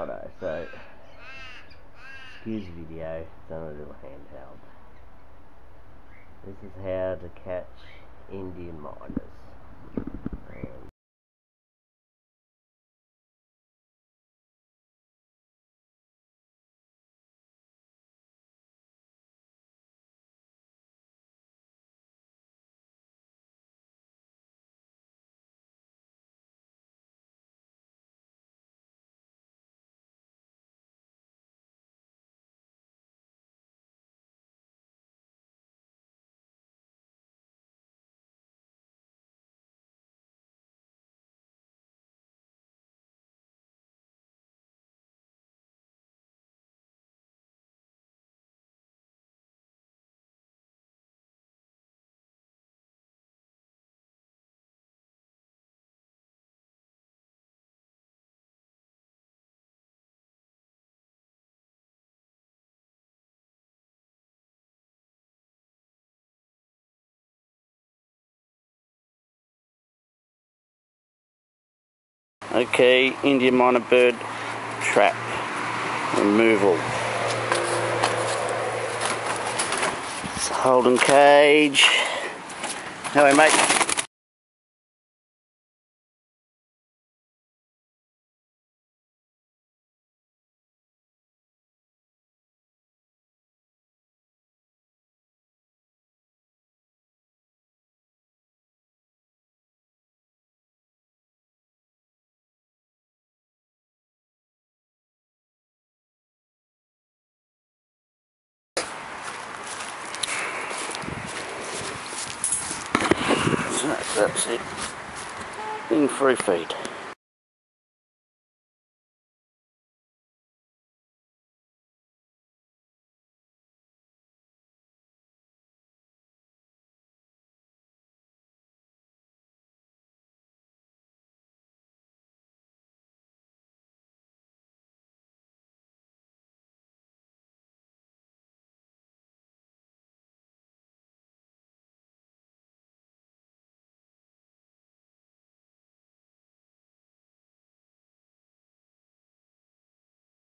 I know, so excuse video, it's on a little handheld. This is how to catch Indian mynas. Okay, Indian myna bird trap removal. It's a Holden cage. Hello, mate. That's it, in 3 feet.